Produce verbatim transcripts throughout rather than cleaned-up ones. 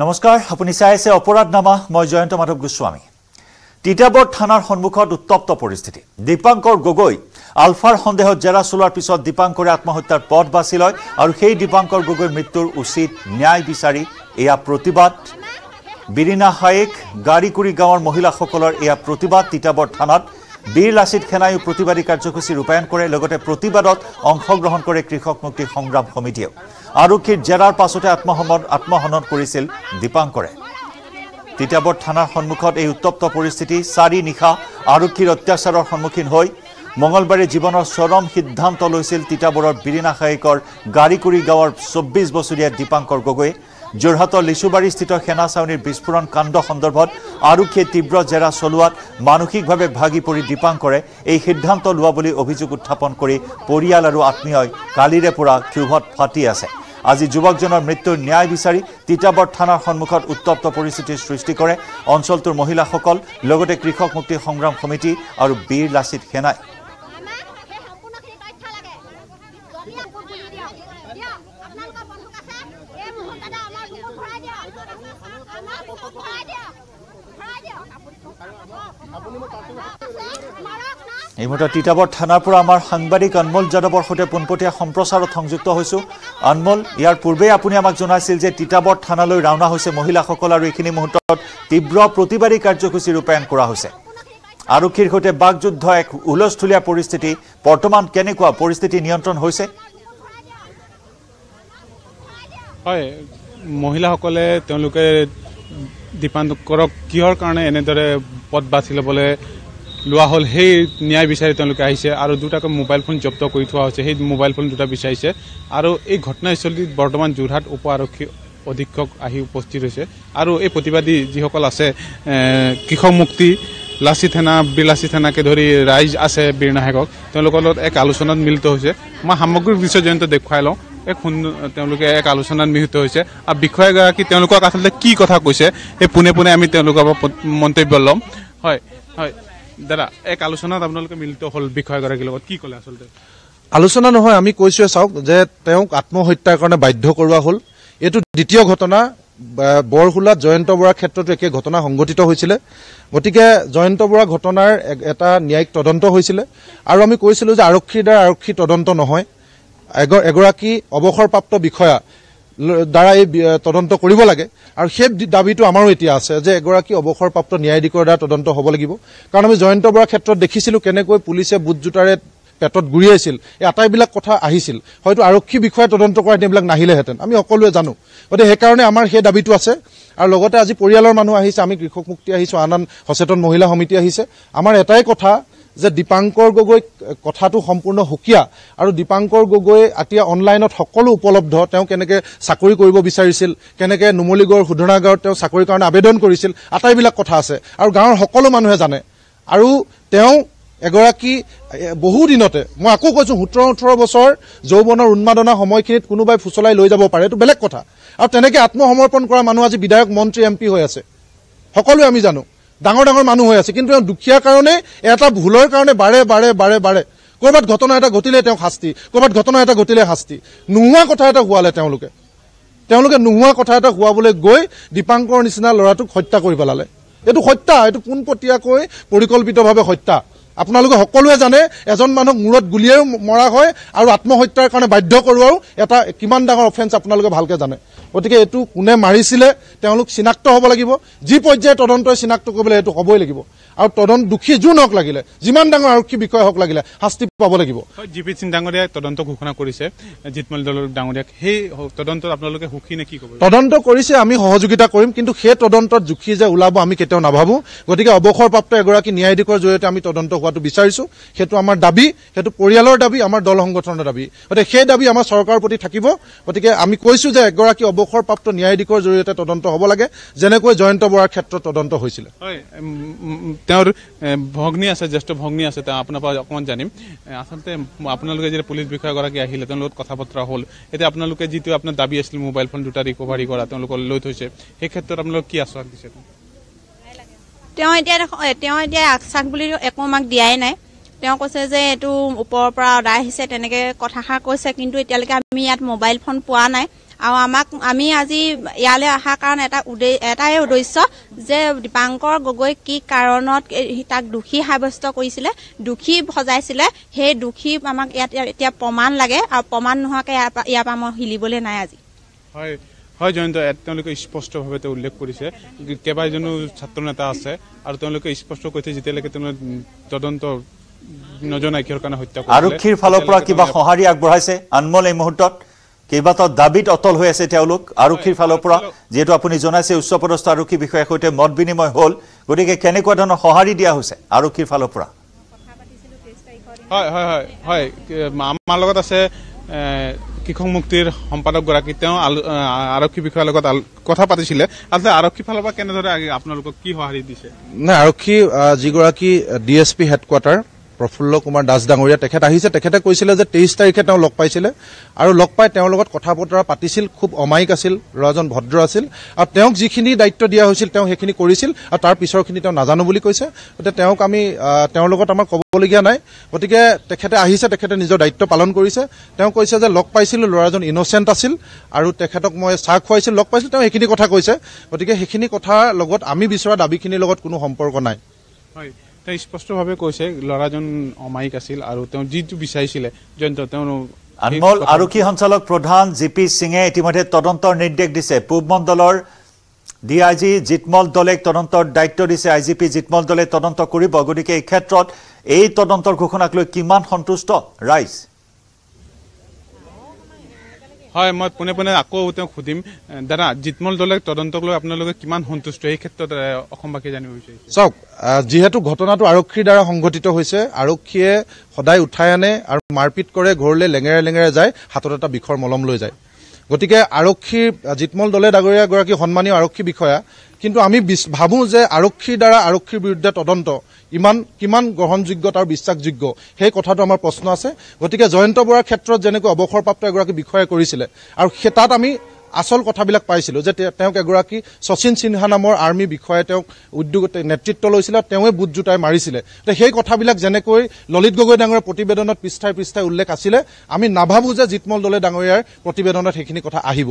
নমস্কাৰ আপুনি চাই আছে অপৰাধনামা মই জয়ন্ত মাধব গোস্বামী তিতাবৰ থানাৰ সন্মুখত উত্তপ্ত পৰিস্থিতি দীপাঙ্কৰ গগৈ আলফাৰ সন্দেহত জেৰা চলাৰ পিছত দীপাঙ্কৰে আত্মহত্যাৰ পথ বাছি লয় আৰু সেই দীপাঙ্কৰ গগৈৰ মৃত্যুৰ উচিত ন্যায় বিচাৰি এয়া প্ৰতিবাদ বিৰিনা হায়েক গাড়ীকুৰি গাঁৱৰ মহিলাসকলৰ এয়া প্ৰতিবাদ তিতাবৰ থানাত বীৰ লাচিত খেনায়ো প্ৰতিবাদী কাৰ্যসূচী ৰূপায়ণ কৰে লগতে প্ৰতিবাদত অংশগ্ৰহণ কৰে কৃষক মুক্তি সংগ্ৰাম সমিতিয়ে আৰক্ষীৰ জেৰাৰ পাছতে আত্মহমন আত্মহনন কৰিছিল দীপাঙ্কৰে তিতাবৰ থানাৰ সন্মুখত এই উত্তপ্ত পৰিস্থিতি সাৰি নিখা আৰক্ষীৰ অত্যাচাৰৰ সন্মুখীন হৈ মঙ্গলবাৰে জীৱনৰ চৰম সিদ্ধান্ত লৈছিল তিতাবৰৰ বিৰিনা হায়েকৰ গাড়ীকুৰি গাঁৱৰ চৌব্বিছ বছৰীয়া দীপাঙ্কৰ গগৈ জোৰহাটৰ লিচুবাৰীস্থিত সেনা ছাউনিৰ বিস্ফোৰণ কাণ্ড সন্দৰ্ভত আৰক্ষীয়ে তীব্ৰ জেৰা চলোৱাত মানসিকভাৱে ভাগি পৰি দীপাঙ্কৰে এই সিদ্ধান্ত লোৱা বুলি অভিযোগ উত্থাপন কৰি পৰিয়াল আৰু আত্মীয়ই কালিৰে পৰা ক্ষোভত ফাটি আছে আজি যুৱকজনৰ মৃত্যুৰ ন্যায় বিচাৰি তিতাবৰ থানাৰ সন্মুখত উত্তপ্ত পৰিস্থিতিৰ সৃষ্টি কৰে অঞ্চলটোৰ মহিলাসকল লগতে কৃষক মুক্তি সংগ্ৰাম সমিতি আৰু বীৰ লাচিত সেনাই এই মুহূৰ্তত তিতাবৰ থানাৰ পৰা আমাৰ সাংবাদিক অনমল যাদৱৰ সৈতে পোনপটীয়া সম্প্ৰচাৰত সংযুক্ত হৈছো অনমল ইয়াৰ পূৰ্বে আপুনি আমাক জনাইছিল যে তিতাবৰ থানালৈ ৰাওনা হৈছে মহিলাসকল আৰু এইখিনি মুহূৰ্তত তীব্ৰ প্ৰতিবাদী কাৰ্যসূচী ৰূপায়ণ কৰা হৈছে আৰক্ষীৰ সৈতে বাগযুদ্ধ এক উলস্থুলীয়া পৰিস্থিতি বৰ্তমান কেনেকুৱা পৰিস্থিতি নিয়ন্ত্ৰণ হৈছে হয় মহিলাসকলে তেওঁলোকে দীপাঙ্কৰক কিহৰ কাৰণে এনেদৰে পথ বাছি ল'বলৈ লোৱা হ'ল সেই ন্যায় বিচাৰি তেওঁলোকে আহিছে আৰু দুটাকৈ মোবাইল ফোন জব্দ কৰি থোৱা হৈছে সেই মোবাইল ফোন দুটা বিচাৰিছে আৰু এই ঘটনাস্থলীত বৰ্তমান যোৰহাট উপ আৰক্ষী অধীক্ষক আহি উপস্থিত হৈছে আৰু এই প্ৰতিবাদী যিসকল আছে কৃষক মুক্তি লাচিত সেনা বীৰ লাচিত সেনাকে ধৰি ৰাইজ আছে বিৰিণা হায়েকক তেওঁলোকৰ লগত এক আলোচনাত মিলিত হৈছে মই সামগ্ৰিক বিষয় জয়ন্ত দেখুৱাই লওঁ এক তেওঁলোকে এক আলোচনাত মিলিত হৈছে আৰু বিষয়াগৰাকী তেওঁলোকক আচলতে কি কথা কৈছে এই পোনে পোনে আমি তেওঁলোকৰ মন্তব্য ল'ম হয় হয় দাদা এক আলোচনাত আপোনালোকে মিলিত হ'ল বিষয়াগৰাকীৰ লগত কি ক'লে আচলতে আলোচনা নহয় আমি কৈছোৱে চাওক যে তেওঁক আত্মহত্যাৰ কাৰণে বাধ্য কৰোৱা হ'ল এইটো দ্বিতীয় ঘটনা বৰহুলাত জয়ন্ত বৰা ক্ষেত্ৰতো একে ঘটনা সংঘটিত হৈছিল গতিকে জয়ন্ত বৰা ঘটনাৰ এটা ন্যায়িক তদন্ত হৈছিল আৰু আমি কৈছিলোঁ যে আৰক্ষীৰ দ্বাৰা আৰক্ষী তদন্ত নহয় এগৰাকী অৱসৰপ্ৰাপ্ত বিষয়া দ্বাৰা এই তদন্ত কৰিব লাগে আৰু সেই দাবীটো আমাৰো এতিয়া আছে যে এগৰাকী অৱসৰপ্ৰাপ্ত ন্যায়াধীশৰ দ্বাৰা তদন্ত হ'ব লাগিব কাৰণ আমি জয়ন্ত বৰাৰ ক্ষেত্ৰত দেখিছিলোঁ কেনেকৈ পুলিচে বুটজোতাৰে পেটত গুৰিয়াইছিল এই আটাইবিলাক কথা আহিছিল হয়তো আৰক্ষী বিষয়ে তদন্ত কৰা এইবিলাক নাহিলেহেঁতেন আমি সকলোৱে জানো গতিকে সেইকাৰণে আমাৰ সেই দাবীটো আছে আৰু লগতে আজি পৰিয়ালৰ মানুহ আহিছে আমি কৃষক মুক্তি আহিছোঁ আন আন সচেতন মহিলা সমিতি আহিছে আমাৰ এটাই কথা যে দীপাঙ্কৰ গগৈ কথাটো সম্পূৰ্ণ সুকীয়া আৰু দীপাঙ্কৰ গগৈ এতিয়া অনলাইনত সকলো উপলব্ধ তেওঁ কেনেকৈ চাকৰি কৰিব বিচাৰিছিল কেনেকৈ নুমলীগড় শোধনাগাৰত তেওঁ চাকৰিৰ কাৰণে আবেদন কৰিছিল আটাইবিলাক কথা আছে আৰু গাঁৱৰ সকলো মানুহে জানে আৰু তেওঁ এগৰাকী বহুদিনতে মই আকৌ কৈছোঁ সোতৰ ওঠৰ বছৰ যৌৱনৰ উন্মাদনা সময়খিনিত কোনোবাই ফুচলাই লৈ যাব পাৰে এইটো বেলেগ কথা আৰু তেনেকৈ আত্মসমৰ্পণ কৰা মানুহ আজি বিধায়ক মন্ত্ৰী এম পি হৈ আছে সকলোৱে আমি জানো ডাঙৰ ডাঙৰ মানুহ হৈ আছে কিন্তু তেওঁ দুখীয়াৰ কাৰণে এটা ভুলৰ কাৰণে বাৰে বাৰে বাৰে বাৰে ক'ৰবাত ঘটনা এটা ঘটিলে তেওঁ শাস্তি ক'ৰবাত ঘটনা এটা ঘটিলে শাস্তি নোহোৱা কথা এটা হোৱালে তেওঁলোকে তেওঁলোকে নোহোৱা কথা এটা হোৱাবলৈ গৈ দীপাঙ্কৰ নিচিনা ল'ৰাটোক হত্যা কৰি পেলালে এইটো হত্যা এইটো পোনপটীয়াকৈ পৰিকল্পিতভাৱে হত্যা আপোনালোকে সকলোৱে জানে এজন মানুহক মূৰত গুলিয়াইও মৰা হয় আৰু আত্মহত্যাৰ কাৰণে বাধ্য কৰোৱাও এটা কিমান ডাঙৰ অফেন্স আপোনালোকে ভালকৈ জানে গতিকে এইটো কোনে মাৰিছিলে তেওঁলোক চিনাক্ত হ'ব লাগিব যি পৰ্যায়ত তদন্তই চিনাক্ত কৰিবলৈ এইটো হ'বই লাগিব আৰু তদন্ত দুখী যোন হওক লাগিলে যিমান ডাঙৰ আৰক্ষী বিষয় হওক লাগিলে শাস্তি পাব লাগিব জি পি সিং ডাঙৰীয়াই তদন্ত ঘোষণা কৰিছে জিতমল দলৰ ডাঙৰীয়াক সেই তদন্তত আপোনালোকে সুখী নে কি ক'ব তদন্ত কৰিছে আমি সহযোগিতা কৰিম কিন্তু সেই তদন্তত জুখি যে ওলাব আমি কেতিয়াও নাভাবোঁ গতিকে অৱসৰপ্ৰাপ্ত এগৰাকী ন্যায়াধীশৰ জৰিয়তে আমি তদন্ত হোৱাটো বিচাৰিছোঁ সেইটো আমাৰ দাবী সেইটো পৰিয়ালৰ দাবী আমাৰ দল সংগঠনৰ দাবী গতিকে সেই দাবী আমাৰ চৰকাৰৰ প্ৰতি থাকিব গতিকে আমি কৈছোঁ যে এগৰাকী অৱসৰপ্ৰাপ্ত ন্যায়াধীশৰ জৰিয়তে তদন্ত হ'ব লাগে যেনেকৈ জয়ন্ত বৰাৰ ক্ষেত্ৰত তদন্ত হৈছিলে তেওঁৰ ভগ্নী আছে জ্যেষ্ঠ ভগ্নী আছে তেওঁ আপোনাৰ পৰা অকণমান জানিম আচলতে আপোনালোকে যেতিয়া পুলিচ বিষয়াগৰাকী আহিলে তেওঁৰ লগত কথা বতৰা হ'ল এতিয়া আপোনালোকে যিটো আপোনাৰ দাবী আছিল মোবাইল ফোন দুটা ৰিকভাৰী কৰা তেওঁলোকৰ লৈ থৈছে সেই ক্ষেত্ৰত আপোনালোক কি আশ্বাস দিছে তেওঁ এতিয়া তেওঁ এতিয়া আশ্বাস বুলি একো মাক দিয়াই নাই তেওঁ কৈছে যে এইটো ওপৰৰ পৰা অৰ্ডাৰ আহিছে তেনেকৈ কথাষাৰ কৈছে কিন্তু এতিয়ালৈকে আমি ইয়াত মোবাইল ফোন পোৱা নাই আৰু আমাক আমি আজি ইয়ালে আহা কাৰণ এটা এটাই উদ্দেশ্য যে দীপাঙ্কৰ গগৈ কি কাৰণত তাক দুখী সাব্যস্ত কৰিছিল দুখী ভজাইছিল হে দুখী আমাক এতিয়া প্ৰমাণ লাগে আৰু প্ৰমাণ নহকে ইয়াৰ পৰা মই হিলিবলৈ নাই আজি হয় হয় জয়ন্ত তেওঁলোকে স্পষ্টভাৱে তে উল্লেখ কৰিছে কেবাজন ছাত্ৰনেতা আছে আৰু তেওঁলোকে স্পষ্ট কৈছে যেতিয়ালৈকে তেওঁলোক তদন্ত নজনাইৰ কাৰণে হত্যা কৰে আৰক্ষীৰ ফালৰ পৰা কিবা সহাৰি আগবঢ়াইছে অনমল এই মুহূৰ্তত কেইবাটাও দাবীত অটল হৈ আছে তেওঁলোক আৰক্ষীৰ ফালৰ পৰা যেটো আপুনি জনাইছে উচ্চপদস্থ আৰক্ষী বিষয়া হৈতে মত বিনিময় হল গতিকে কেনেকুৱা ধৰণৰ সহাৰি দিয়া হৈছে আৰক্ষীৰ ফালৰ পৰা হয় হয় হয় হয় আমাৰ লগত আছে কিখন মুক্তিৰ সম্পাদক গৰাকী তেওঁ আৰক্ষী বিষয়াৰ লগত কথা পাতিছিলে আনতে আৰক্ষী ফালৰ পৰা কেনে ধৰণে আপোনালোকক কি সহাৰি দিছে না আৰক্ষী যি গৰাকী ডিএছপি হেডকোৱাৰ্টাৰ प्रफुल्ल कुमार दास डांगरिया तेखेत आहिसे तेखेते কৈছিলে যে তেইশ তাৰিখে তেওঁ লগ পাইছিলে আৰু লগ পাই তেওঁৰ লগত কথা বতৰা পাতিছিল খুব অমায়িক আছিল ৰজন ভদ্ৰ আছিল আৰু তেওঁক যিখিনি দায়িত্ব দিয়া হৈছিল তেওঁ হেখিনি কৰিছিল আৰু তাৰ পিছৰখিনি তেওঁ নাজানো বুলি কৈছে ওতে তেওঁক আমি তেওঁৰ লগত আমাৰ কবলগিয়া নাই গতিকে তেখেতে আহিছে তেখেতে নিজৰ দায়িত্ব পালন কৰিছে তেওঁ কৈছে যে লগ পাইছিল লৰাজন ইনোসেন্ট আছিল আৰু তেখেতক মই চাহ খুৱাইছিল লগ পাইছিল তেওঁ হেখিনি কথা কৈছে গতিকে হেখিনি কথা লগত আমি বিচৰা দাবীখিনি লগত কোনো সম্পৰ্ক নাই হয় তেওঁ স্পষ্টভাৱে কৈছে লৰাজন অমায়িক আছিল আৰু তেওঁ যিটো বিচাৰিছিল জন্ত তেওঁ অনমল আৰক্ষী সঞ্চালক প্ৰধান জিপি সিঙে ইতিমধ্যে তদন্তৰ নিৰ্দেশ দিছে পূব মণ্ডলৰ ডিআইজি জিতমল দলেক তদন্তৰ দায়িত্ব দিছে আইজিপি জিতমল দলে তদন্ত কৰিব গতিকে এই ক্ষেত্ৰত এই তদন্তৰ ঘোষণাক লৈ কিমান সন্তুষ্ট ৰাইজ হয় মই পুনে পুনে আকৌ তেওঁ খুদিম দাদা জিতমল দলে তদন্তক লৈ আপোনালোকে কিমান সন্তুষ্ট এই ক্ষেত্ৰত অসমবাসী জানিব বিচাৰিছে চাওক যেহেতু ঘটনাটো আৰক্ষীৰ দ্বাৰা সংঘটিত হৈছে আৰক্ষীয়ে সদায় উঠাই আনে আৰু মাৰপিট কৰে ঘৰলে লেঙেৰে লেঙেৰে যায় হাতত এটা বিখৰ মলম লৈ যায় গতিকে আৰক্ষীৰ জিতমল দলে ডাগৰীয়া গৰাকী সন্মানীয় আৰক্ষী বিষয়া কিন্তু আমি ভাবো যে আৰক্ষীৰ দ্বাৰা আৰক্ষীৰ বিৰুদ্ধে তদন্ত ইমান কিমান গ্ৰহণযোগ্যতাৰ বিশ্বাসযোগ্য সেই কথাটো আমাৰ প্ৰশ্ন আছে গতিকে জয়ন্ত বৰাৰ ক্ষেত্ৰত যেনেকৈ অবসৰপ্ৰাপ্ত এগৰাকী বিষয়া কৰিছিল আৰু সেতাত আমি আসল কথাবিলাক পাইছিল যে তেওঁক এগৰাকী সচিন সিনহা নামৰ আৰ্মি বিষয়াই তেওঁক উদ্যোগতে নেতৃত্ব লৈছিল তেওঁৱে বুট জুটাই মাৰিছিল সেই কথাবিলাক যেনেকৈ ললিত গগৈ ডাঙৰ প্ৰতিবেদনত পৃষ্ঠাই পৃষ্ঠাই উল্লেখ আছিল আমি নাভাবো যে জিতমল দলে ডাঙৰীয়াৰ প্ৰতিবেদনত সেইখিনি কথা আহিব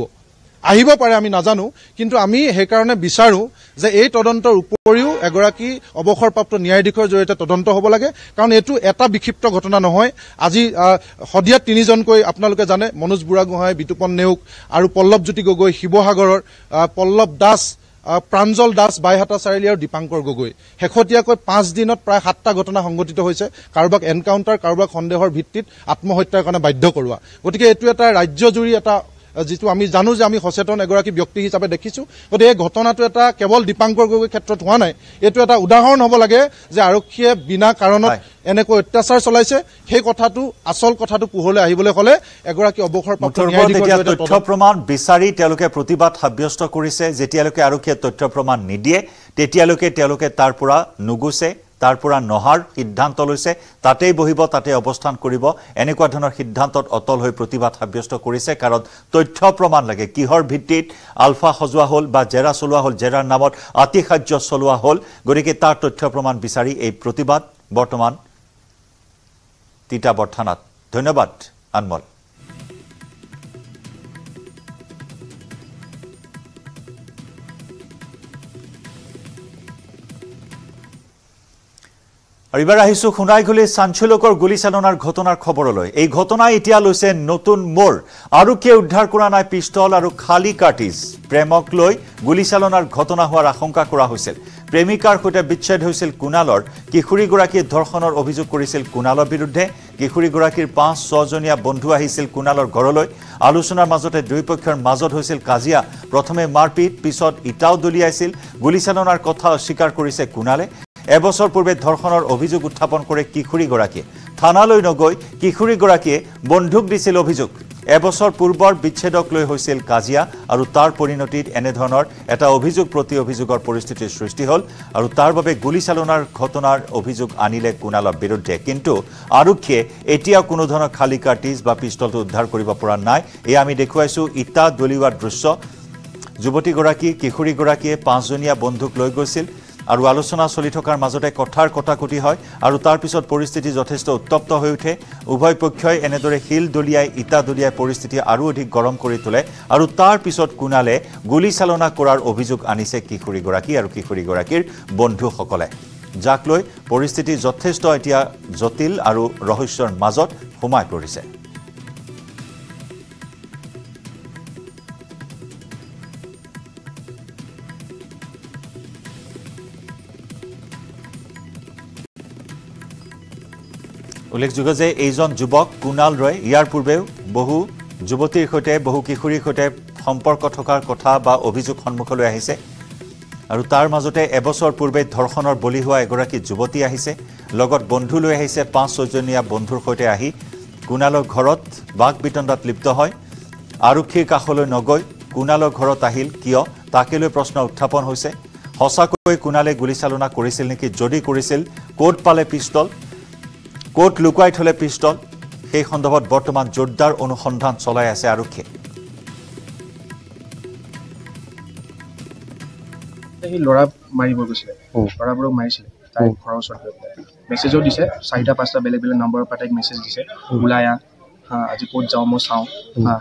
আহিব পাৰে আমি নাজানো কিন্তু আমি হে কাৰণে বিচাৰো যে এই তদন্তৰ উপৰিও এগৰাকী অবসৰপ্ৰাপ্ত ন্যায়াধীশৰ জৰিয়তে তদন্ত হ'ব লাগে কাৰণ এটো এটা বিক্ষিপ্ত ঘটনা নহয় আজি হদিয়া তিনিজনকৈ আপোনালোকে জানে মনোজ বুঢ়াগোহাঁই বিতুপন নেওগ আৰু পল্লৱজ্যোতি গগৈ শিৱসাগৰৰ পল্লৱ দাস প্ৰাঞ্জল দাস বাইহাটা চাৰিআলি আৰু দীপাঙ্কৰ গগৈ হেখতিয়াকৈ পাঁচ দিনত প্ৰায় সাতটা ঘটনা সংঘটিত হৈছে কাৰোবাক এনকাউন্টাৰ কাৰোবাক সন্দেহৰ ভিত্তিত আত্মহত্যাৰ কাৰণে বাধ্য কৰোৱা গতিকে এটো এটা ৰাজ্যজুৰি এটা যেটো আমি জানো যে আমি সচেতন এগৰাকী ব্যক্তি হিচাপে দেখিছো গতে এই ঘটনাটো এটা কেৱল দীপাঙ্কৰ গগৈ ক্ষেত্ৰত হোৱা নাই এটো এটা উদাহৰণ হ'ব লাগে যে আৰক্ষীয়ে বিনা কাৰণত এনেকৈ অত্যাচাৰ চলাইছে সেই কথাটো আসল কথাটো পোহৰলৈ আহিবলৈ হলে এগৰাকী অবসৰপ্ৰাপ্ত ন্যায়াধীশৰ তথ্য প্ৰমাণ বিচাৰি তেওঁলোকে প্ৰতিবাদ সাব্যস্ত কৰিছে যেতিয়ালৈকে আৰক্ষীয়ে তথ্য প্ৰমাণ নিদিয়ে তেতিয়ালৈকে তেওঁলোকে তাৰ পৰা নুগুছে তাৰ পৰা নহৰ সিদ্ধান্ত লৈছে তাতেই বহিব তাতে অৱস্থান কৰিব এনেকুৱা ধৰণৰ সিদ্ধান্তত অটল হৈ প্ৰতিবাদ সাব্যস্ত কৰিছে কাৰণ তথ্য প্ৰমাণ লাগে কিহৰ ভিত্তিত আলফা খজুৱা হল বা জেৰা চলোৱা হল জেৰাৰ নামত আতিশায্য চলোৱা হল গৰিকে তাৰ তথ্য প্ৰমাণ বিচাৰি এই প্ৰতিবাদ বৰ্তমান তিতাবৰ থানাত ধন্যবাদ অনমল এবাৰ আহিছো খুনাইগুলি চাঞ্চল্যকৰ গুলীচালনাৰ ঘটনাৰ খবৰলৈ এই ঘটনাই এতিয়া লৈছে নতুন মোড় আৰক্ষীয়ে উদ্ধাৰ কৰা নাই পিষ্টল আৰু খালী কাৰ্টিজ প্ৰেমক লৈ গুলীচালনাৰ ঘটনা হোৱাৰ আশংকা কৰা হৈছিল প্ৰেমিকাৰ সৈতে বিচ্ছেদ হৈছিল কুণালৰ কিশোৰীগৰাকীয়ে ধৰ্ষণৰ অভিযোগ কৰিছিল কুণালৰ বিৰুদ্ধে কিশোৰীগৰাকীৰ পাঁচ ছজনীয়া বন্ধু আহিছিল কুণালৰ ঘৰলৈ আলোচনাৰ মাজতে দুয়োপক্ষৰ মাজত হৈছিল কাজিয়া প্ৰথমে মাৰপিট পিছত ইটাও দলিয়াইছিল গুলীচালনাৰ কথা অস্বীকাৰ কৰিছে কুণালে এবছৰ পূৰ্বে ধৰ্ষণৰ অভিযোগ উত্থাপন কৰে কিশোৰীগৰাকীয়ে থানালৈ নগৈ কিশোৰীগৰাকীয়ে বন্ধুক দিছিল অভিযোগ এবছৰ পূৰ্বৰ বিচ্ছেদক লৈ হৈছিল কাজিয়া আৰু তাৰ পৰিণতিত এনেধৰণৰ এটা অভিযোগ প্ৰতি অভিযোগৰ পৰিস্থিতিৰ সৃষ্টি হ'ল আৰু তাৰ বাবে গুলীচালনাৰ ঘটনাৰ অভিযোগ আনিলে কুণালৰ বিৰুদ্ধে কিন্তু আৰক্ষীয়ে এতিয়া কোনো ধৰণৰ খালী কাৰ্টিজ বা পিষ্টলটো উদ্ধাৰ কৰিব পৰা নাই এই আমি দেখুৱাইছো ইটা দলিওৱাৰ দৃশ্য যুৱতীগৰাকী কিশোৰীগৰাকীয়ে পাঁচজনীয়া বন্ধুক লৈ গৈছিল আৰু আলোচনা চলি থকাৰ মাজতে কথাৰ কটাকটি হয় আৰু তাৰ পিছত পৰিস্থিতি যথেষ্ট উত্তপ্ত হৈ উঠে উভয় পক্ষই এনেদৰে হিল দলিয়াই ইটা দলিয়াই পৰিস্থিতি আৰু অধিক গৰম কৰি তোলে আৰু তাৰ পিছত কুনালে গুলি চালনা কৰাৰ অভিযোগ আনিছে কিখুৰি গৰাকী আৰু কিখুৰি গৰাকীৰ বন্ধুসকলে যাক লৈ পৰিস্থিতি যথেষ্ট এতিয়া জটিল আৰু ৰহস্যৰ মাজত সোমাই পৰিছে উল্লেখযোগ্য যে এইজন যুৱক কুনাল ৰয় ইয়াৰ পূৰ্বে বহু যুৱতীৰ সৈতে বহু কিশোৰীৰ সৈতে সম্পৰ্ক থকাৰ কথা বা অভিযোগ সন্মুখলৈ আহিছে আৰু তাৰ মাজতে এবছৰ পূৰ্বে ধৰ্ষণৰ বলি হোৱা এগৰাকী যুৱতী আহিছে লগত বন্ধু লৈ আহিছে পাঁচ ছজনীয়া বন্ধুৰ সৈতে আহি কুনালৰ ঘৰত বাক বিতণ্ডাত লিপ্ত হয় আৰক্ষীৰ কাষলৈ নগৈ কুনালৰ ঘৰত আহিল কিয় তাকে লৈ প্ৰশ্ন উত্থাপন হৈছে হসাকৈ কুনালে গুলিচালনা কৰিছিল নেকি যদি কৰিছিল কোট পালে পিস্তল কোট লুকুৱাই থলে পিষ্টল সেই সন্দৰ্ভত বৰ্তমান জোৰদাৰ অনুসন্ধান চলাই আছে আৰক্ষী এই লৰা মাৰিব গৈছিল লৰাবোৰক মাৰিছিল তাই ঘৰৰ ওচৰত মেছেজও দিছে চাৰিটা পাঁচটা বেলেগ বেলেগ নম্বৰৰ পৰা তাইক মেছেজ দিছে উলায়া আজি ক'ত যাওঁ মই চাওঁ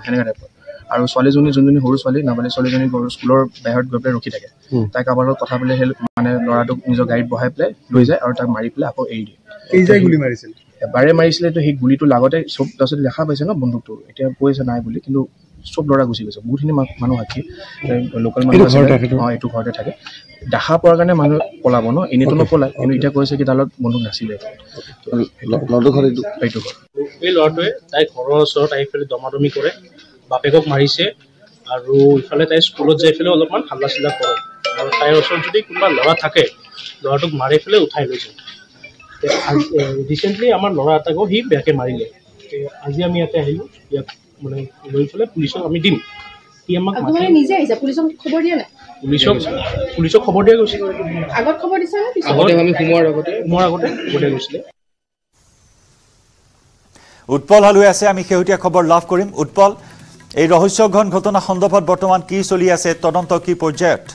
হেনেকা টাইপৰ আৰু ছোৱালীজনী যোনজনী সৰু ছোৱালী নাবালে ছোৱালীজনী স্কুলৰ বাহিৰত গৈ পেলাই ৰখি থাকে তাই কাৰোবাৰ লগত কথা পাতিলে মানে ল'ৰাটোক নিজৰ গাড়ীত বহাই পেলাই লৈ যায় আৰু তাক মাৰি পেলাই আকৌ এৰি দিয়ে এই যে গুলি মাৰিছিল এবাৰে মাৰিছিল তো সেই গুলিটো লাগতে সব দছত দেখা পাইছে ন বন্দুকটো এতিয়া কৈছে নাই বুলি কিন্তু সব ল'ৰা গুচি গৈছে বহুতখিনি মানুহ আছে লোকেল মানুহ আছে এইটো ঘৰতে থাকে দেখা পোৱাৰ কাৰণে মানুহ পলাব ন এনেতো নপলায় কিন্তু এতিয়া কৈছে কি তালত বন্দুক নাছিলে ল'ৰাটো ঘৰ এইটো এই ল'ৰাটোৱে তাই ঘৰৰ ওচৰত আহি পেলাই দমাদমি কৰে বাপেকক মাৰিছে আৰু ইফালে তাই স্কুলত যাই পেলাই অলপমান হাল্লা চিল্লা কৰে আৰু তাইৰ ওচৰত যদি কোনোবা ল'ৰা থাকে ল'ৰাটোক মাৰি পেলাই উঠাই লৈ যায় ৰিচেণ্টলি আমাৰ ল'ৰা এটাকো সি বেয়াকৈ মাৰিলে আজি আমি ইয়াতে আহিলোঁ ইয়াত মানে লৈ পেলাই পুলিচক আমি দিম সি আমাক পুলিচক খবৰ দিয়া নাই পুলিচক পুলিচক খবৰ দিয়া গৈছিলে আগত খবৰ দিছে আগতে আমি সোমোৱাৰ আগতে সোমোৱাৰ আগতে খবৰ গৈছিলে উৎপল হালৈ আছে আমি শেহতীয়া খবৰ লাভ কৰিম উৎপল এই ৰহস্যঘন ঘটনা সন্দৰ্ভত বৰ্তমান কি চলি আছে তদন্ত কি পৰ্যায়ত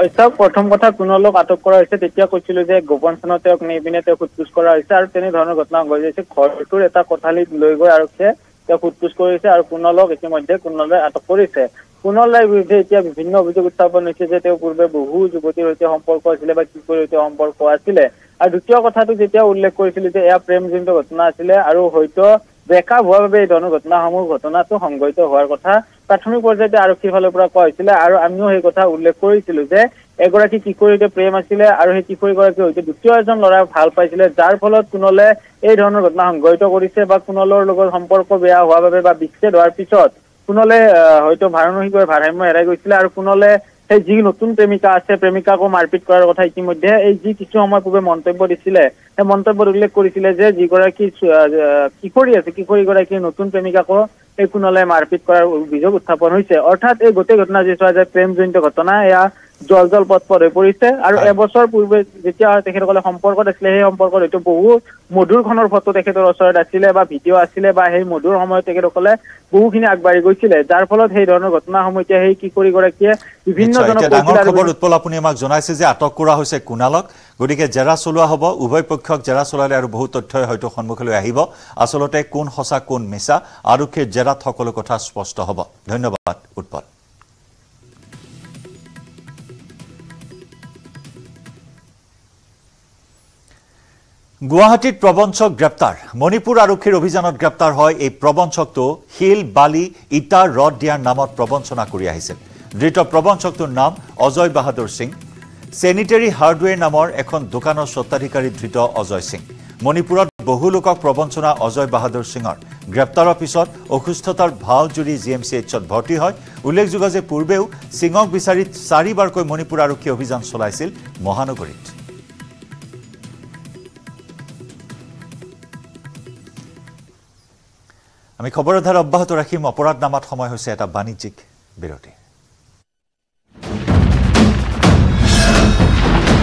অস্থাক প্ৰথম কথা কুনলক আটক কৰা হৈছে তেতিয়া কৈছিল যে গোপনচনত তেওঁক নিবিনে তেওঁ খুদপুছ কৰা হৈছে আৰু তেনে ধৰণৰ ঘটনা ঘটিছে ঘৰটোৰ এটা কোঠালিত লৈ গৈ আৰক্ষীয়ে তেওঁ খুদপুছ কৰিছে আৰু কুনলক ইতিমধ্যে কুনলে আটক কৰিছে কুনল ৰায়ৰ বিৰুদ্ধে এতিয়া বিভিন্ন অভিযোগ উত্থাপন হৈছে যে তেওঁ পূৰ্বে বহু যুৱতীৰ সৈতে সম্পৰ্ক আছিলে বা কিশোৰীৰ সৈতে সম্পৰ্ক আছিলে আৰু দ্বিতীয় কথাটো যেতিয়া উল্লেখ কৰিছিলো যে এয়া প্ৰেমজনিত ঘটনা আছিলে আৰু হয়তো ব্ৰেকআপ হোৱাৰ বাবে এই ধৰণৰ ঘটনাসমূহ ঘটনাটো সংঘটিত হোৱাৰ কথা প্ৰাথমিক পৰ্যায়তে আৰক্ষীৰ ফালৰ পৰা কোৱা হৈছিলে আৰু আমিও সেই কথা উল্লেখ কৰিছিলো যে এগৰাকী কিশোৰীতে প্ৰেম আছিলে আৰু সেই কিশোৰীগৰাকী হয়তো দ্বিতীয় এজন ল'ৰাই ভাল পাইছিলে যাৰ ফলত কোনোলে এই ধৰণৰ ঘটনা সংঘটিত কৰিছে বা কোনোলৰ লগত সম্পৰ্ক বেয়া হোৱাৰ বাবে বা বিচ্ছেদ হোৱাৰ পিছত কোনোলে হয়তো ভাৰসাম্য ভাৰসাম্য হেৰাই গৈছিলে আৰু কোনোলে সেই যি নতুন প্ৰেমিকা আছে প্ৰেমিকাকো মাৰপিট কৰাৰ কথা ইতিমধ্যে এই যি কিছু সময় পূৰ্বে মন্তব্য দিছিলে সেই মন্তব্যত উল্লেখ কৰিছিলে যে যিগৰাকী কিশোৰী আছে কিশোৰীগৰাকীৰ নতুন প্ৰেমিকাকো এই কুনলে মাৰপিট কৰাৰ অভিযোগ উত্থাপন হৈছে অৰ্থাৎ এই গোটেই ঘটনা যি চোৱা যায় প্ৰেমজনিত ঘটনা এয়া জল জল পথ পথ হৈ পৰিছে আৰু এবছৰ পূৰ্বে যেতিয়া তেখেতসকলে সম্পৰ্কত আছিলে সেই সম্পৰ্কত হয়তো বহু মধুৰখনৰ ফটো তেখেতৰ ওচৰত আছিলে বা ভিডিঅ' আছিলে বা সেই মধুৰ সময়ত তেখেতসকলে বহুখিনি আগবাঢ়ি গৈছিলে যাৰ ফলত সেই ধৰণৰ ঘটনাসমূহ এতিয়া সেই কিশোৰীগৰাকীয়ে বিভিন্নজনক উৎপল আপুনি আমাক জনাইছে যে আটক কৰা হৈছে কুনালক গতিকে জেৰা চলোৱা হ'ব উভয় পক্ষক জেৰা চলালে আৰু বহু তথ্যই হয়তো সন্মুখলৈ আহিব আচলতে কোন সঁচা কোন মিছা আৰক্ষীৰ জেৰাত সকলো কথা স্পষ্ট হ'ব ধন্যবাদ উৎপল গুৱাহাটীত প্ৰবঞ্চক গ্ৰেপ্তাৰ মণিপুৰ আৰক্ষীৰ অভিযানত গ্ৰেপ্তাৰ হয় এই প্ৰবঞ্চকটো হিল বালি ইটা ৰদ দিয়াৰ নামত প্ৰবঞ্চনা কৰি আহিছিল ধৃত প্ৰবঞ্চকটোৰ নাম অজয় বাহাদুৰ সিং চেনিটেৰী হাৰ্ডৱেৰ নামৰ এখন দোকানৰ স্বত্বাধিকাৰী ধৃত অজয় সিং মণিপুৰত বহু লোকক প্ৰবঞ্চনা অজয় বাহাদুৰ সিঙৰ গ্ৰেপ্তাৰৰ পিছত অসুস্থতাৰ ভাও জুৰি জি এম চি এইচত ভৰ্তি হয় উল্লেখযোগ্য যে পূৰ্বেও সিঙক বিচাৰি চাৰিবাৰকৈ মণিপুৰ আৰক্ষী অভিযান চলাইছিল মহানগৰীত আমি খবৰৰ ধাৰা অব্যাহত ৰাখিম অপৰাধ নামাত সময় হৈছে এটা বাণিজ্যিক বিৰতি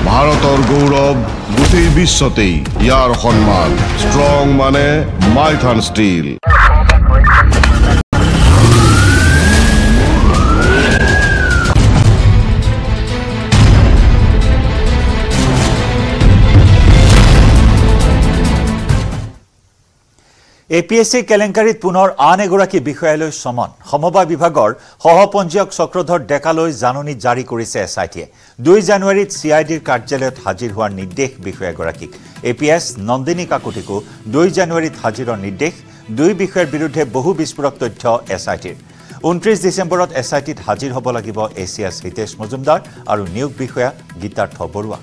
ভাৰতৰ গৌৰৱ গোটেই বিশ্বতেই ইয়াৰ সন্মান ষ্ট্ৰং মানে মাইথান ষ্টীল এপিএসসি কেলেংকাৰীত পুনৰ আন এগৰাকী বিষয়ালৈ সমন সমবায় বিভাগৰ সহপঞ্জীয়ক চক্ৰধৰ ডেকালৈ জাননী জাৰি কৰিছে এছআইটিয়ে দুই জানুৱাৰীত সিআইডিৰ কাৰ্যালয়ত হাজিৰ হোৱাৰ নিৰ্দেশ বিষয়াগৰাকীক এপিএছ নন্দিনী কাকুটিকো দুই জানুৱাৰীত হাজিৰৰ নিৰ্দেশ দুই বিষয়াৰ বিৰুদ্ধে বহু বিস্ফোৰক তথ্য এছআইটিৰ ঊনত্ৰিশ ডিচেম্বৰত এছআইটিত হাজিৰ হ'ব লাগিব এছিয়াছ হিতেশ মজুমদাৰ আৰু নিয়োগ বিষয়া গীতাৰ্থ বৰুৱা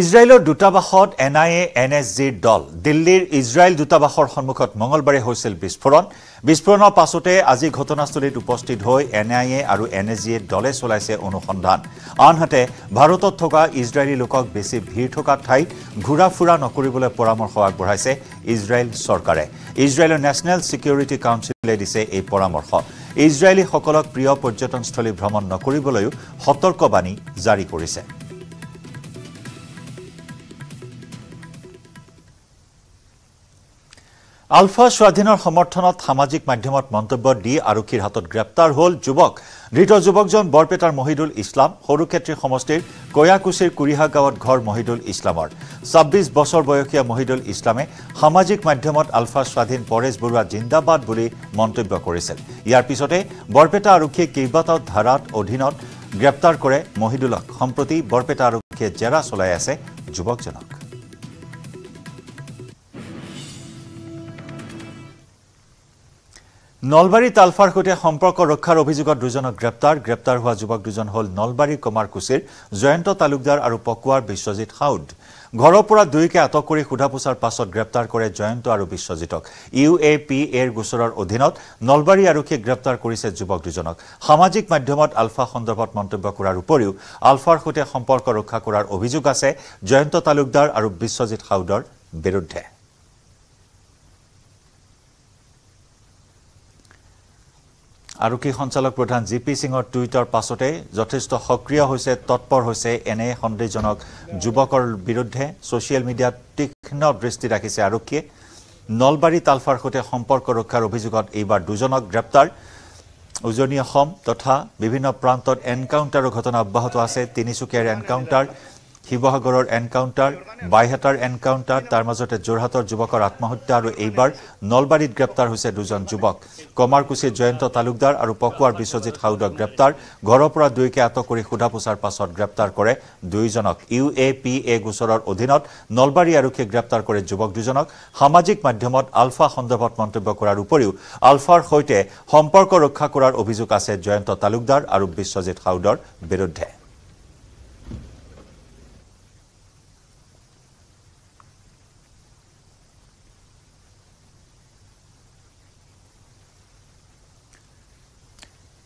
ইজৰাইলৰ দুতাবাসত এনআইএ এনএছজিৰ দল দিল্লীৰ ইজৰাইল দুতাবাসৰ সন্মুখত মঙলবাৰে হৈছিল বিস্ফোৰণ বিস্ফোৰণৰ পাছতে আজি ঘটনাস্থলীত উপস্থিত হৈ এনআইএ আৰু এনএছজিৰ দলে চলাইছে অনুসন্ধান আনহাতে ভাৰতত থকা ইজৰাইলী লোকক বেছি ভিৰ থকা ঠাইত ঘূৰাফুৰা নকৰিবলৈ পৰামৰ্শ আগবঢ়াইছে ইজৰাইল চৰকাৰে ইজৰাইলৰ নেচনেল সিকিউৰিটি কাউন্সিলে দিছে এই পৰামৰ্শ ইজৰাইলীসকলক প্ৰিয় পৰ্যটনস্থলী ভ্ৰমণ নকৰিবলৈ সতৰ্কবাণী জাৰি কৰিছে আলফা স্বাধীনৰ সমৰ্থনত সামাজিক মাধ্যমত মন্তব্য দি আৰক্ষীৰ হাতত গ্ৰেপ্তাৰ হ'ল যুৱক ধৃত যুৱকজন বৰপেটাৰ মহিদুল ইছলাম হৰুক্ষেত্ৰী সমষ্টিৰ কয়াকুছিৰ কুৰিহা গাঁৱত ঘৰ মহিদুল ইছলামৰ ছাব্বিছ বছৰ বয়সীয়া মহিদুল ইছলামে সামাজিক মাধ্যমত আলফা স্বাধীন পৰেশ বৰুৱা জিন্দাবাদ বুলি মন্তব্য কৰিছিল ইয়াৰ পিছতে বৰপেটা আৰক্ষীয়ে কেইবাটাও ধাৰাত অধীনত গ্ৰেপ্তাৰ কৰে মহিদুলক সম্প্ৰতি বৰপেটা আৰক্ষীয়ে জেৰা চলাই আছে যুৱকজনক নলবাৰী তালফাৰ সৈতে সম্পৰ্ক ৰক্ষাৰ অভিযোগত দুজনক গ্ৰেপ্তাৰ গ্ৰেপ্তাৰ হোৱা যুৱক দুজন হ'ল নলবাৰী কমাৰকুছিৰ জয়ন্ত তালুকদাৰ আৰু পকুৱাৰ বিশ্বজিত হাউড ঘৰৰ পৰা দুইকে আটক কৰি সোধাপোছাৰ পাছত গ্ৰেপ্তাৰ কৰে জয়ন্ত আৰু বিশ্বজিতক ইউএপি এৰ গোচৰৰ অধীনত নলবাৰী আৰক্ষীয়ে গ্ৰেপ্তাৰ কৰিছে যুৱক দুজনক সামাজিক মাধ্যমত আলফা সন্দৰ্ভত মন্তব্য কৰাৰ উপৰিও আলফাৰ সৈতে সম্পৰ্ক ৰক্ষা কৰাৰ অভিযোগ আছে জয়ন্ত তালুকদাৰ আৰু বিশ্বজিত হাউডৰ বিৰুদ্ধে आरुकी संचालक प्रधान जीपी सिंह ट्विटर पासते जथेष्ट सक्रिय होइसे तत्पर होइसे एने संदेहजनक युवकर विरुद्धे सोशल मीडिया तीक्ष्ण दृष्टि राखिसे आरुकी नलबारी तालफार सते सम्पर्क रक्षार अभियोगत एबार दुजनक ग्रेप्तार उजनी असम तथा विभिन्न प्रांतत एनकाउंटार घटना अब्याहत आछे तिनिसुकियार एनकाउंटार শিৱসাগৰৰ এনকাউন্টাৰ বাইহাটাৰ এনকাউন্টাৰ তাৰ মাজতে জোৰহাটৰ যুৱকৰ আত্মহত্যা আৰু এইবাৰ নলবাৰীত গ্ৰেপ্তাৰ হৈছে দুজন যুৱক কমাৰকুছি জয়ন্ত তালুকদাৰ আৰু পকুৱাৰ বিশ্বজিত হাউদক গ্ৰেপ্তাৰ ঘৰৰ পৰা দুইকে আটক কৰি সোধাপোছাৰ পাছত গ্ৰেপ্তাৰ কৰে দুইজনক ইউএপিএ গোচৰৰ অধীনত নলবাৰী আৰক্ষীয়ে গ্ৰেপ্তাৰ কৰে যুৱক দুজনক সামাজিক মাধ্যমত আলফা সন্দৰ্ভত মন্তব্য কৰাৰ উপৰিও আলফাৰ সৈতে সম্পৰ্ক ৰক্ষা কৰাৰ অভিযোগ আছে জয়ন্ত তালুকদাৰ আৰু বিশ্বজিত হাউদৰ বিৰুদ্ধে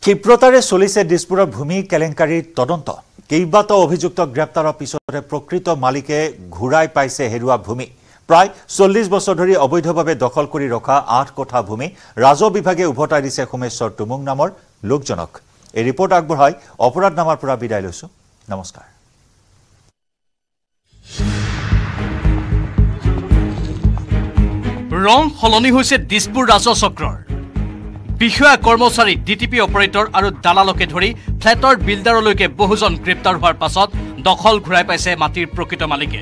ক্ষিপ্ৰতাৰে চলিছে দিছপুৰৰ ভূমি কেলেংকাৰীৰ তদন্ত কেইবাটাও অভিযুক্ত গ্ৰেপ্তাৰৰ পিছতে প্ৰকৃত মালিকে ঘূৰাই পাইছে হেৰুৱা ভূমি প্ৰায় চল্লিশ বছৰ ধৰি অবৈধভাৱে দখল কৰি ৰখা আঠ কোঠা ভূমি ৰাজহ বিভাগে উভতাই দিছে কুমেশ্বৰ টুমুং নামৰ লোকজনক এই ৰিপৰ্ট আগবঢ়াই অপৰাধ নামাৰ পৰা বিদায় লৈছো নমস্কাৰ ৰং সলনি হৈছে দিছপুৰ ৰাজহ চক্ৰৰ বিষয়া কৰ্মচাৰী ডিটিপি অপাৰেটৰ আৰু দালালকে ধৰি ফ্লেটৰ বিল্ডাৰলৈকে বহুজন গ্ৰেপ্তাৰ হোৱাৰ পাছত দখল ঘূৰাই পাইছে মাটিৰ প্ৰকৃত মালিকে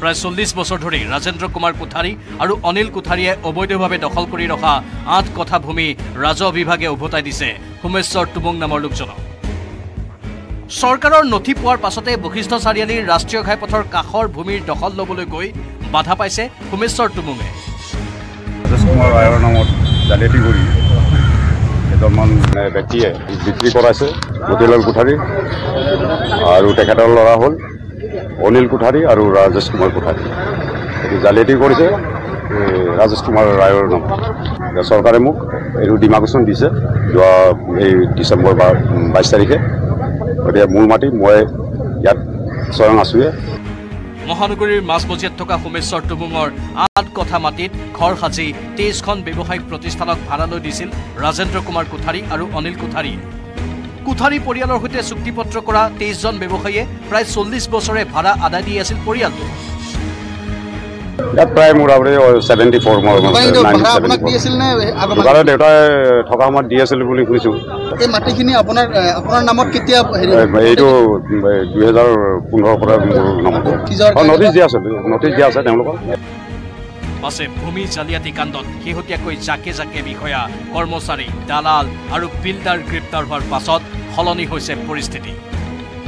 প্ৰায় চল্লিশ বছৰ ধৰি ৰাজেন্দ্ৰ কুমাৰ কুঠাৰী আৰু অনিল কুঠাৰীয়ে অবৈধভাৱে দখল কৰি ৰখা আঠ কঠা ভূমি ৰাজহ বিভাগে উভতাই দিছে কুমেশ্বৰ টুমুং নামৰ লোকজনক চৰকাৰৰ নথি পোৱাৰ পাছতে বশিষ্ঠ চাৰিআলিৰ ৰাষ্ট্ৰীয় ঘাইপথৰ কাষৰ ভূমিৰ দখল ল'বলৈ গৈ বাধা পাইছে কুমেশ্বৰ টুমুঙে কেইজনমান ব্যক্তিয়ে বিক্ৰী কৰাইছে মতিলাল কোঠাৰী আৰু তেখেতৰ ল'ৰা হ'ল অনিল কোঠাৰী আৰু ৰাজেশ কুমাৰ কোঠাৰী এইটো জালিয়াতি কৰিছে ৰাজেশ কুমাৰ ৰায়ৰ নাম চৰকাৰে মোক এইটো ডিমাকশ্যন দিছে যোৱা এই ডিচেম্বৰ বাইছ তাৰিখে গতিকে মোৰ মাটি মই ইয়াত স্বয়ং আছোৱে মহানগৰীৰ মাজমজিয়াত থকা সোমেশ্বৰ টুমুঙৰ আঠ কঠা মাটিত ঘৰ সাজি তেইছখন ব্যৱসায়িক প্ৰতিষ্ঠানক ভাড়ালৈ দিছিল ৰাজেন্দ্ৰ কুমাৰ কোঠাৰী আৰু অনিল কোঠাৰী কোঠাৰী পৰিয়ালৰ সৈতে চুক্তিপত্ৰ কৰা তেইছজন ব্যৱসায়ীয়ে প্ৰায় চল্লিশ বছৰে ভাড়া আদায় দি আছিল পৰিয়ালটো Yeah, prime or seventy-four more. D S L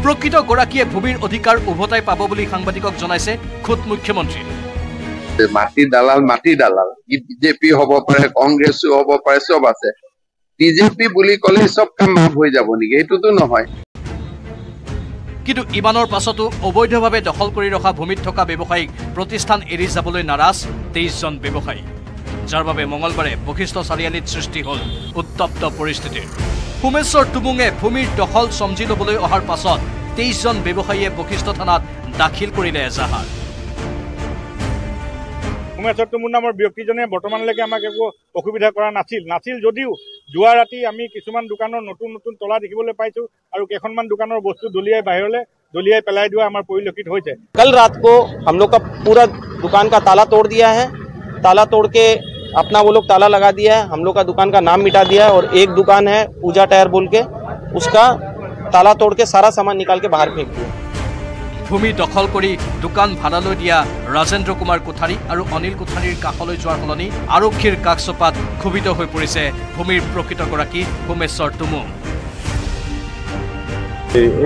Prokito Gorakie Bhumir Odhikar Ubhotai Paboli Sangbatikok Jonaise, Khud Mukhyamantri. Mati Dalal, Mati Dalal, B J P Hobo Pare, Congress Hobo Pare, sob ase. B J P Buli Kole sob kam maaf hoi jabo niki, eitu to nohoy. Kintu Imanor Pasoto, Oboidhobhabe Dokhol Kori Rokha Bhumit Thoka Bebosayik, Protistan Eri Jaboloi Naraz, teish jon Bebosayi. Jar babe Mongolbare, Bokhisto Sarialit Srishti Hol, Uttapto Poristhitir. Kumeshwar Tumong Bhumir Dokhol Somji Lobole Ohar Pasot, teish jon Bebosayiye Bokhisto Thanat Dakhil Korile Ezahar. Kumeshwar Tumong Namor Byaktijone Bortoman Leke Amake Ekho Okhubidha Kora Nasil. Nasil Jodiu Jua Rati Ami Kisuman Dukanor Notun Notun Tola Dekhibole Paichu Aru Kekhonman Dukanor Bostu Doliai Bahirole Doliai Pelai Dua Amar Porilokit Hoiche. Kal Raat ko hum log ka pura dukan ka tala tod diya hai. Tala tod ke अपना वो लोग ताला लगा दिया है हम लोग का दुकान का नाम मिटा दिया है और एक दुकान है पूजा टायर बोल के उसका ताला तोड़ के सारा सामान निकाल के बाहर फेंक दिया भूमि दखल करी दुकान भाड़ा লৈ দিয়া राजेंद्र कुमार कोठारी और अनिल कोठारीर काखলৈ जोৱাৰ হলনি आरক্ষীৰ কাকচপাত খুবিত হৈ পৰিছে ভূমিৰ প্ৰকৃত গৰাকী ভূমেশ্বৰ তুমু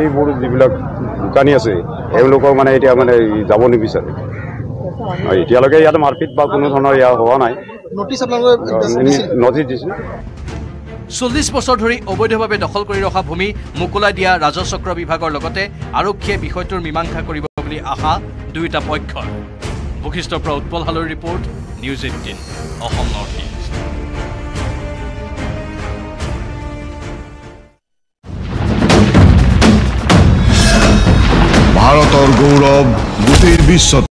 এই মোৰ যিবিলাক কানি আছে এওঁলোকৰ মানে এতিয়া মানে যাব নিবিচাৰে এতিয়ালৈকে ইয়াত মাৰপিট বা কোনো ধৰণৰ ইয়া হোৱা নাই Notice of Notice. So this was already Obodobe, the Holkori of Humi, Mukuladia, Rajosokrabi Hagor Logote, Aruke, Bihotur, Mimanka Koriboli, Aha, do it a boycott. Bukisto Proud, Paul Halo Report, News eighteen, Ahom Northeast. Bharat or Gaurav, Gutir Bisot.